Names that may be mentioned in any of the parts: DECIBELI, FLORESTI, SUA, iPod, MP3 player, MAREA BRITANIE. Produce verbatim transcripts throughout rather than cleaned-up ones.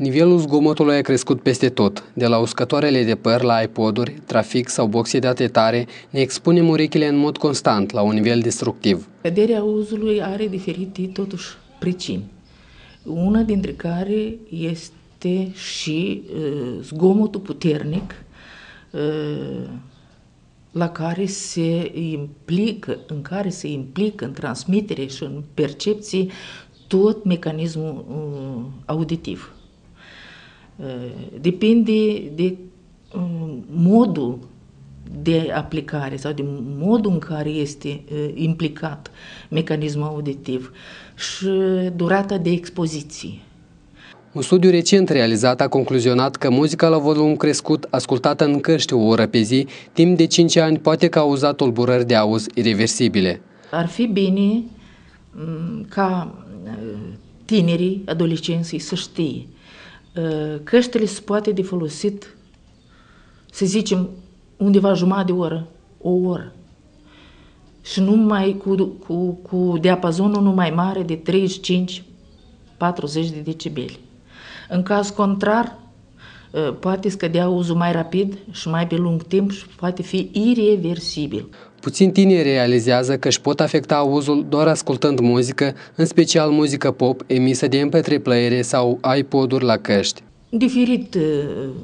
Nivelul zgomotului a crescut peste tot, de la uscătoarele de păr la iPod-uri, trafic sau boxe de date tare, ne expunem urechile în mod constant la un nivel destructiv. Căderea auzului are diferite, totuși, pricini. Una dintre care este și uh, zgomotul puternic uh, la care se implică, în care se implică în transmitere și în percepție tot mecanismul uh, auditiv. Depinde de modul de aplicare sau de modul în care este implicat mecanismul auditiv și durata de expoziție. Un studiu recent realizat a concluzionat că muzica la volum crescut, ascultată în căști o oră pe zi, timp de cinci ani poate cauza tulburări de auz ireversibile. Ar fi bine ca tinerii, adolescenții să știe căștile se poate de folosit, să zicem, undeva jumătate de oră, o oră. Și numai cu, cu, cu diapazonul nu mai mare de treizeci și cinci patruzeci de decibeli. În caz contrar, poate scădea auzul mai rapid și mai pe lung timp și poate fi ireversibil. Puțini tineri realizează că își pot afecta auzul doar ascultând muzică, în special muzică pop emisă de M P trei playere sau iPod-uri la căști. Diferit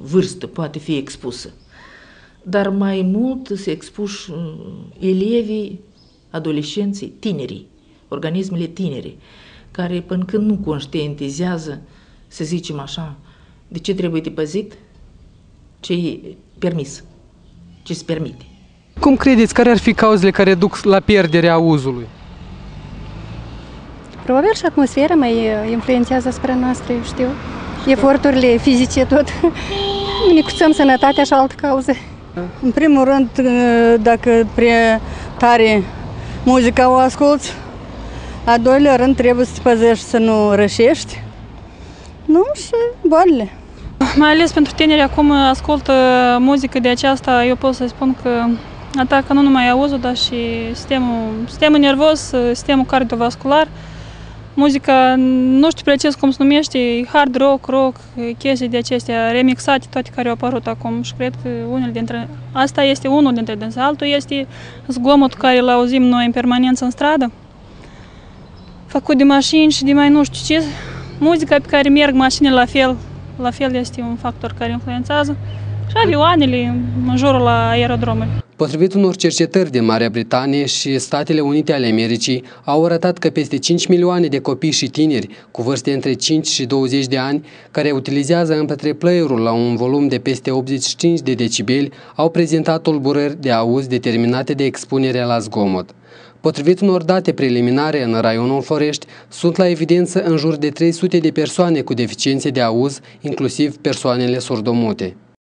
vârstă poate fi expusă, dar mai mult se expuși elevii, adolescenții, tinerii, organismele tinere, care până când nu conștientizează, să zicem așa, de ce trebuie de păzit, ce e permis, ce se permite. Cum credeți, care ar fi cauzele care duc la pierderea auzului? Probabil și atmosfera mai influențează asupra noastră, eu știu. Eforturile fizice, tot. Ne cuțăm sănătatea și altă cauză. În primul rând, dacă prea tare muzica o asculți, a doilea rând trebuie să te păzești să nu rășești. Nu, și bolile. Mai ales pentru tineri, acum ascultă muzică de aceasta, eu pot să spun că atacă nu numai auzul, dar și sistemul, sistemul nervos, sistemul cardiovascular. Muzica, nu știu precis cum se numește, hard rock, rock, chestii de acestea, remixate, toate care au apărut acum și cred că unul dintre, asta este unul dintre dintre altul, este zgomotul care îl auzim noi în permanență în stradă, făcut de mașini și de mai nu știu ce, muzica pe care merg mașinile la fel, la fel este un factor care influențează și avioanele în jurul aerodromului. Potrivit unor cercetări din Marea Britanie și Statele Unite ale Americii, au arătat că peste cinci milioane de copii și tineri cu vârste între cinci și douăzeci de ani, care utilizează M P trei player-ul la un volum de peste optzeci și cinci de decibeli, au prezentat tulburări de auz determinate de expunerea la zgomot. Potrivit unor date preliminare în raionul Florești, sunt la evidență în jur de trei sute de persoane cu deficiențe de auz, inclusiv persoanele surdomute.